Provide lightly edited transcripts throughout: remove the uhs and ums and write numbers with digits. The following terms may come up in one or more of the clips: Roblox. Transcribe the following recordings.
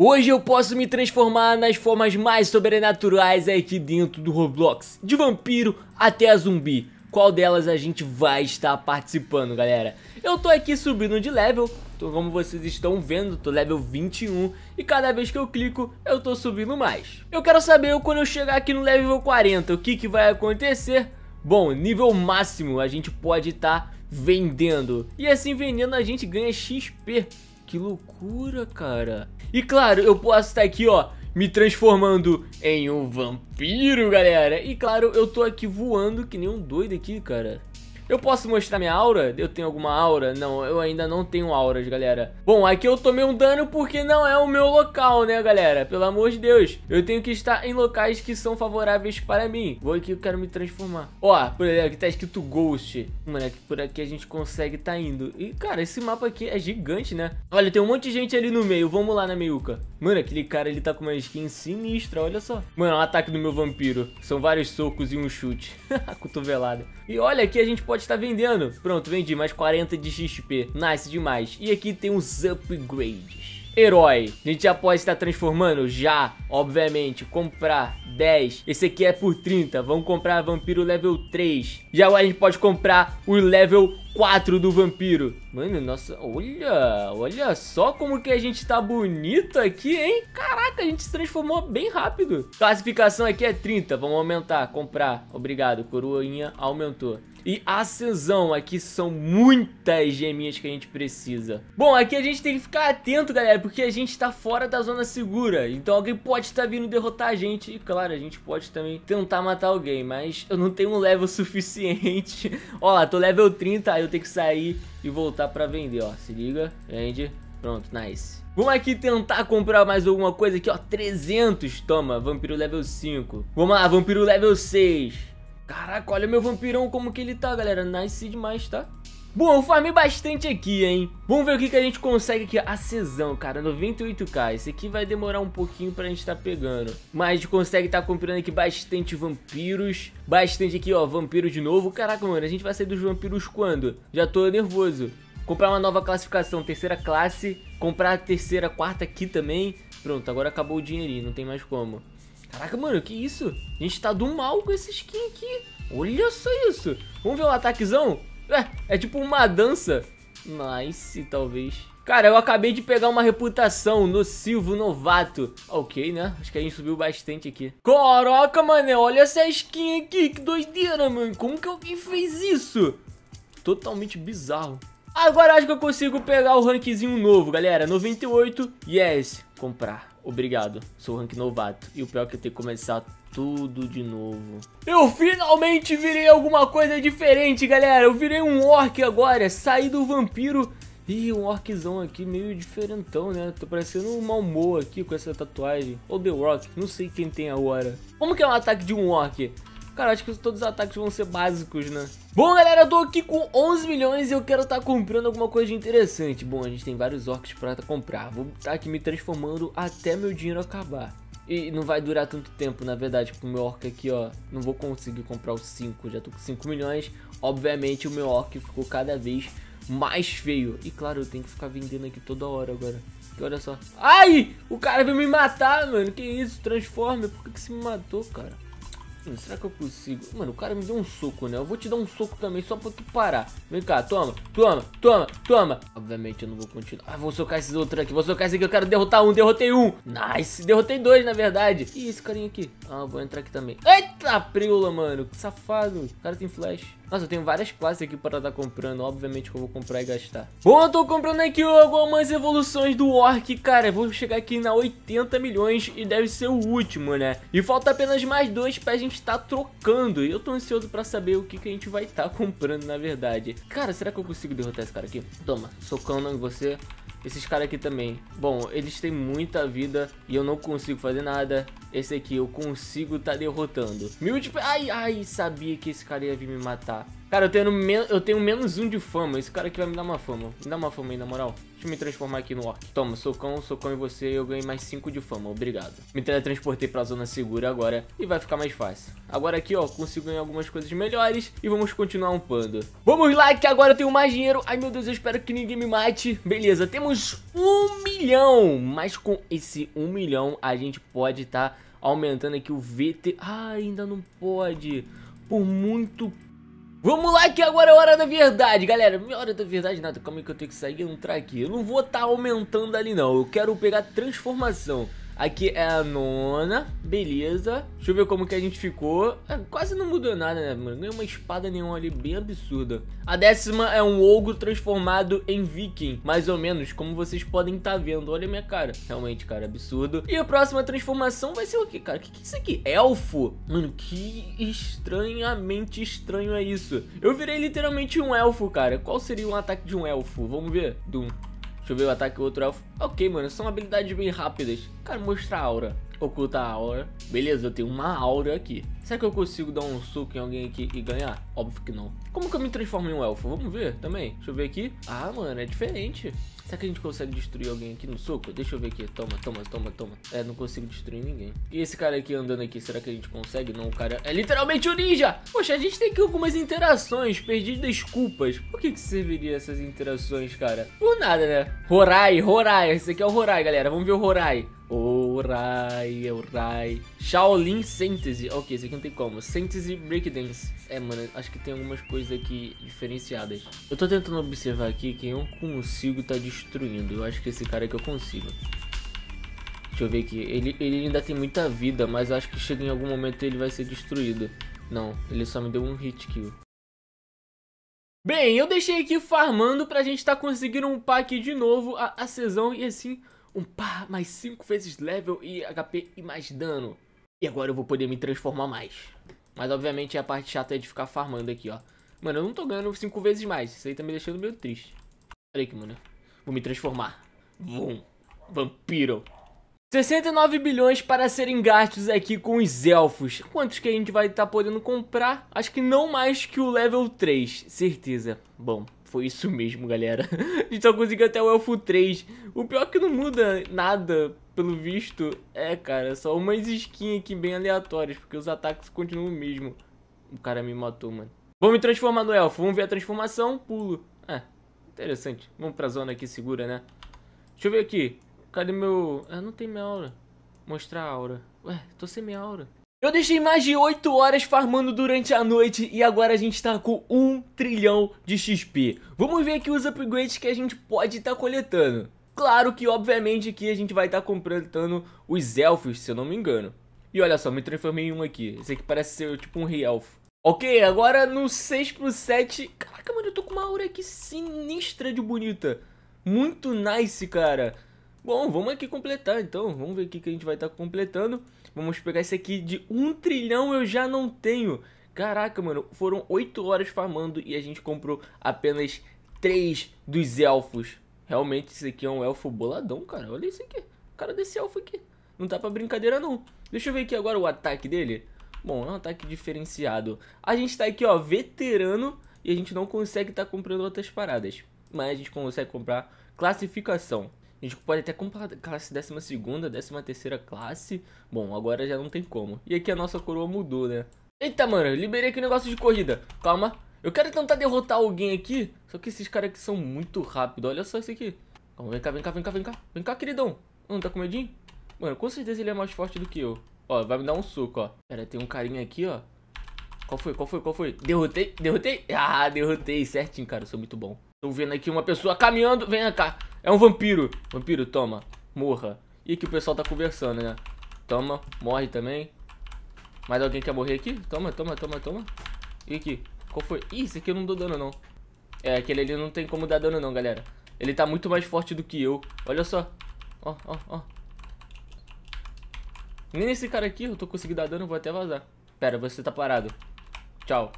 Hoje eu posso me transformar nas formas mais sobrenaturais aqui dentro do Roblox, de vampiro até a zumbi. Qual delas a gente vai estar participando, galera? Eu tô aqui subindo de level, então como vocês estão vendo, tô level 21 e cada vez que eu clico, eu tô subindo mais. Eu quero saber quando eu chegar aqui no level 40, o que vai acontecer? Bom, nível máximo a gente pode estar vendendo e assim vendendo a gente ganha XP. Que loucura, cara. E claro, eu posso estar aqui, ó, me transformando em um vampiro, galera. E claro, eu tô aqui voando que nem um doido aqui, cara. Eu posso mostrar minha aura? Eu tenho alguma aura? Não, eu ainda não tenho auras, galera. Bom, aqui eu tomei um dano porque não é o meu local, né, galera? Pelo amor de Deus. Eu tenho que estar em locais que são favoráveis para mim. Vou aqui, eu quero me transformar. Ó, por exemplo, aqui tá escrito Ghost. Mano, por aqui a gente consegue tá indo. E, cara, esse mapa aqui é gigante, né? Olha, tem um monte de gente ali no meio. Vamos lá na meiuca. Mano, aquele cara, ele tá com uma skin sinistra, olha só. Mano, o ataque do meu vampiro. São vários socos e um chute. Cotovelada. E olha, aqui a gente pode estar vendendo. Pronto, vendi mais 40 de XP. Nice demais. E aqui tem uns upgrades. Herói. A gente já pode estar transformando? Já, obviamente. Comprar 10. Esse aqui é por 30. Vamos comprar vampiro level 3. Já agora a gente pode comprar o level 4 do vampiro. Mano, nossa, olha só como que a gente tá bonito aqui, hein? Caraca, a gente se transformou bem rápido. Classificação aqui é 30. Vamos aumentar, comprar. Obrigado, coroinha aumentou. E ascensão, aqui são muitas geminhas que a gente precisa. Bom, aqui a gente tem que ficar atento, galera, porque a gente tá fora da zona segura. Então alguém pode estar vindo derrotar a gente. E claro, a gente pode também tentar matar alguém, mas eu não tenho um level suficiente. Ó lá, tô level 30, aí eu tenho que sair e voltar pra vender, ó. Se liga, vende. Pronto, nice. Vamos aqui tentar comprar mais alguma coisa aqui, ó. 300, toma, vampiro level 5. Vamos lá, vampiro level 6. Caraca, olha meu vampirão como que ele tá, galera. Nice demais, tá? Bom, eu farmei bastante aqui, hein? Vamos ver o que a gente consegue aqui. Acesão, cara, 98k. Esse aqui vai demorar um pouquinho pra gente tá pegando. Mas a gente consegue tá comprando aqui bastante vampiros. Bastante aqui, ó, vampiro de novo. Caraca, mano, a gente vai sair dos vampiros quando? Já tô nervoso. Comprar uma nova classificação, terceira classe. Comprar a terceira, quarta aqui também. Pronto, agora acabou o dinheirinho, não tem mais como. Caraca, mano, que isso? A gente tá do mal com esse skin aqui. Olha só isso. Vamos ver o ataquezão? É tipo uma dança. Nice, talvez. Cara, eu acabei de pegar uma reputação. Nocivo, novato. Ok, né? Acho que a gente subiu bastante aqui. Caraca, mané, olha essa skin aqui. Que doideira, mano. Como que alguém fez isso? Totalmente bizarro. Agora acho que eu consigo pegar o rankzinho novo, galera. 98, yes. Comprar. Obrigado, sou rank novato. E o pior é que eu tenho que começar tudo de novo. Eu finalmente virei alguma coisa diferente, galera. Eu virei um orc agora, saí do vampiro. Ih, um orczão aqui meio diferentão, né? Tô parecendo um Malmo aqui com essa tatuagem. Ou The Rock, não sei quem tem agora. Como que é um ataque de um orc? Cara, acho que todos os ataques vão ser básicos, né? Bom, galera, eu tô aqui com 11 milhões e eu quero tá comprando alguma coisa interessante. Bom, a gente tem vários orcs pra comprar. Vou tá aqui me transformando até meu dinheiro acabar. E não vai durar tanto tempo, na verdade, porque o meu orc aqui, ó, não vou conseguir comprar os 5. Já tô com 5 milhões. Obviamente, o meu orc ficou cada vez mais feio. E claro, eu tenho que ficar vendendo aqui toda hora agora. Porque olha só. Ai! O cara veio me matar, mano. Que isso? Transforma. Por que você me matou, cara? Será que eu consigo? Mano, o cara me deu um soco, né? Eu vou te dar um soco também, só pra tu parar. Vem cá, toma, toma, toma, toma. Obviamente eu não vou continuar. Ah, vou socar esses outros aqui, vou socar esse aqui. Eu quero derrotar um, derrotei um. Nice, derrotei dois, na verdade. Ih, esse carinha aqui. Ah, eu vou entrar aqui também. Eita, preula, mano. Que safado. O cara tem flash. Nossa, eu tenho várias classes aqui para estar comprando. Obviamente que eu vou comprar e gastar. Bom, eu tô comprando aqui algumas evoluções do orc, cara. Eu vou chegar aqui na 80 milhões e deve ser o último, né? E falta apenas mais dois pra gente tá trocando. E eu tô ansioso pra saber o que a gente vai tá comprando, na verdade. Cara, será que eu consigo derrotar esse cara aqui? Toma, socando em você. Esses caras aqui também. Bom, eles têm muita vida e eu não consigo fazer nada. Esse aqui eu consigo tá derrotando. Ai, ai, sabia que esse cara ia vir me matar. Cara, eu tenho menos um de fama. Esse cara aqui vai me dar uma fama. Me dá uma fama aí, na moral. Deixa eu me transformar aqui no orc. Toma, socão em você. Eu ganhei mais 5 de fama, obrigado. Me teletransportei pra zona segura agora e vai ficar mais fácil. Agora aqui, ó, consigo ganhar algumas coisas melhores e vamos continuar upando. Vamos lá, que agora eu tenho mais dinheiro. Ai, meu Deus, eu espero que ninguém me mate. Beleza, temos 1 milhão. Mas com esse 1 milhão, a gente pode tá aumentando aqui o VT. Ah, ainda não pode. Por muito pouco. Vamos lá que agora é a hora da verdade, galera. Minha hora da verdade nada, calma aí que eu tenho que sair e entrar aqui. Eu não vou estar aumentando ali não, eu quero pegar transformação. Aqui é a 9ª, beleza. Deixa eu ver como que a gente ficou. Quase não mudou nada, né, mano? Ganhei uma espada nenhuma ali, bem absurda. A 10ª é um ogro transformado em viking, mais ou menos, como vocês podem estar vendo. Olha a minha cara. Realmente, cara, absurdo. E a próxima transformação vai ser o quê, cara? O que é isso aqui? Elfo? Mano, que estranhamente estranho é isso. Eu virei literalmente um elfo, cara. Qual seria um ataque de um elfo? Vamos ver. Dum. Deixa eu ver o ataque do outro elfo. Ok, mano, são habilidades bem rápidas. Cara, mostra a aura. Oculta a aura. Beleza, eu tenho uma aura aqui. Será que eu consigo dar um soco em alguém aqui e ganhar? Óbvio que não. Como que eu me transformo em um elfo? Vamos ver também. Deixa eu ver aqui. Ah, mano, é diferente. Será que a gente consegue destruir alguém aqui no soco? Deixa eu ver aqui. Toma, toma, toma, toma. É, não consigo destruir ninguém. E esse cara aqui andando aqui, será que a gente consegue? Não, o cara é literalmente um ninja. Poxa, a gente tem aqui algumas interações. Perdi desculpas. Por que serviria essas interações, cara? Por nada, né? Rorai. Esse aqui é o Rorai, galera. Vamos ver o Rorai. Orai. Shaolin Synthesis. Ok, isso aqui não tem como. Synthesis Breakdance. É, mano, acho que tem algumas coisas aqui diferenciadas. Eu tô tentando observar aqui quem eu consigo tá destruindo. Eu acho que esse cara é que eu consigo. Deixa eu ver aqui. Ele ainda tem muita vida, mas eu acho que chega em algum momento ele vai ser destruído. Não, ele só me deu um hit kill. Bem, eu deixei aqui farmando pra gente tá conseguindo upar aqui de novo a sessão e assim... Pá, mais 5 vezes level e HP e mais dano. E agora eu vou poder me transformar mais. Mas obviamente a parte chata é de ficar farmando aqui, ó. Mano, eu não tô ganhando 5 vezes mais. Isso aí tá me deixando meio triste. Olha aqui, mano. Vou me transformar. Vum. Vampiro. 69 bilhões para serem gastos aqui com os elfos. Quantos que a gente vai estar podendo comprar? Acho que não mais que o level 3. Certeza. Bom. Foi isso mesmo, galera. A gente só conseguiu até o Elfo 3. O pior é que não muda nada, pelo visto. É, cara, só umas skins aqui bem aleatórias, porque os ataques continuam o mesmo. O cara me matou, mano. Vou me transformar no Elfo. Vamos ver a transformação. Pulo. É, interessante. Vamos pra zona aqui segura, né? Deixa eu ver aqui. Cadê meu... Ah, não tem minha aura. Mostrar a aura. Ué, tô sem minha aura. Eu deixei mais de 8 horas farmando durante a noite e agora a gente tá com 1 trilhão de XP. Vamos ver aqui os upgrades que a gente pode tá coletando. Claro que, obviamente, aqui a gente vai tá completando os elfos, se eu não me engano. E olha só, me transformei em um aqui. Esse aqui parece ser tipo um rei elfo. Ok, agora no 6 pro 7. Caraca, mano, eu tô com uma aura aqui sinistra de bonita. Muito nice, cara. Bom, vamos aqui completar então, vamos ver o que a gente vai estar completando. Vamos pegar esse aqui de 1 trilhão, eu já não tenho. Caraca, mano, foram 8 horas farmando e a gente comprou apenas 3 dos elfos. Realmente, esse aqui é um elfo boladão, cara, olha isso aqui. O cara desse elfo aqui, não tá pra brincadeira não. Deixa eu ver aqui agora o ataque dele. Bom, é um ataque diferenciado. A gente tá aqui, ó, veterano e a gente não consegue tá comprando outras paradas. Mas a gente consegue comprar classificação. A gente pode até comprar classe 12ª, 13ª classe. Bom, agora já não tem como. E aqui a nossa coroa mudou, né? Eita, mano, eu liberei aqui o negócio de corrida. Calma. Eu quero tentar derrotar alguém aqui. Só que esses caras aqui são muito rápidos. Olha só esse aqui. Calma, vem cá. Vem cá, queridão. Não tá com medinho? Mano, com certeza ele é mais forte do que eu. Ó, vai me dar um soco, ó. Pera, tem um carinha aqui, ó. Qual foi? Derrotei. Ah, derrotei. Certinho, cara. Eu sou muito bom. Tô vendo aqui uma pessoa caminhando. Vem cá. É um vampiro. Vampiro, toma. Morra. E aqui o pessoal tá conversando, né? Toma. Morre também. Mais alguém quer morrer aqui? Toma. E aqui? Qual foi? Ih, esse aqui eu não dou dano, não. É, aquele ali não tem como dar dano, não, galera. Ele tá muito mais forte do que eu. Olha só. Ó. Nem nesse cara aqui eu tô conseguindo dar dano. Vou até vazar. Pera, você tá parado. Tchau.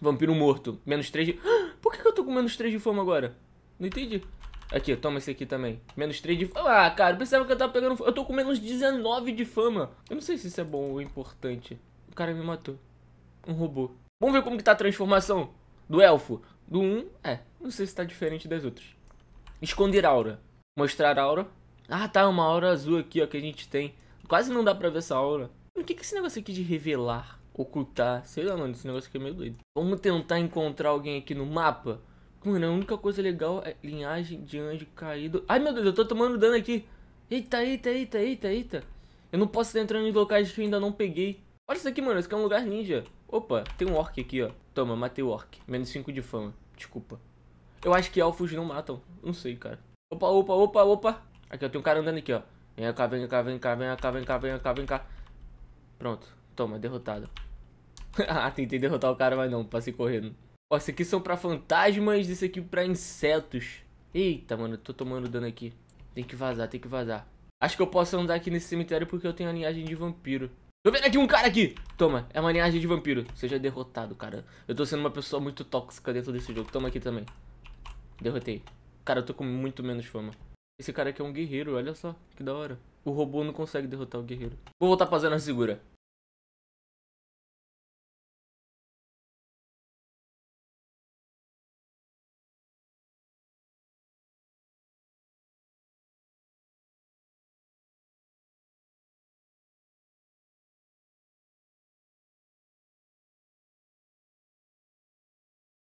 Vampiro morto. Menos 3 de... Por que eu tô com menos 3 de fama agora? Não entendi. Aqui, toma esse aqui também. Menos 3 de fama. Ah, cara, pensava que eu tava pegando... Eu tô com menos 19 de fama. Eu não sei se isso é bom ou importante. O cara me matou. Um robô. Vamos ver como que tá a transformação. do elfo. Do 1, não sei se tá diferente das outras. Esconder aura. Mostrar aura. Ah, tá, uma aura azul aqui, ó, que a gente tem. Quase não dá pra ver essa aura. O que é esse negócio aqui de revelar, ocultar? Sei lá, mano, esse negócio aqui é meio doido. Vamos tentar encontrar alguém aqui no mapa. Mano, a única coisa legal é linhagem de anjo caído. Ai, meu Deus, eu tô tomando dano aqui. Eita, eita, eita, eita, eita. Eu não posso estar entrando em locais que eu ainda não peguei. Olha isso aqui, mano, isso aqui é um lugar ninja. Opa, tem um orc aqui, ó. Toma, matei o orc. Menos 5 de fama, desculpa. Eu acho que elfos não matam, não sei, cara. Opa, opa, opa, opa. Aqui, ó, tem um cara andando aqui, ó. Vem cá, vem cá, vem cá, vem cá, vem cá, vem cá, vem cá. Pronto, toma, derrotado. Ah, tentei derrotar o cara, mas não, passei correndo. Ó, isso aqui são pra fantasmas, isso aqui pra insetos. Eita, mano, eu tô tomando dano aqui. Tem que vazar, tem que vazar. Acho que eu posso andar aqui nesse cemitério porque eu tenho a linhagem de vampiro. Tô vendo aqui um cara aqui. Toma, é uma linhagem de vampiro. Seja derrotado, cara. Eu tô sendo uma pessoa muito tóxica dentro desse jogo. Toma aqui também. Derrotei. Cara, eu tô com muito menos fama. Esse cara aqui é um guerreiro, olha só, que da hora. O robô não consegue derrotar o guerreiro. Vou voltar pra zona segura.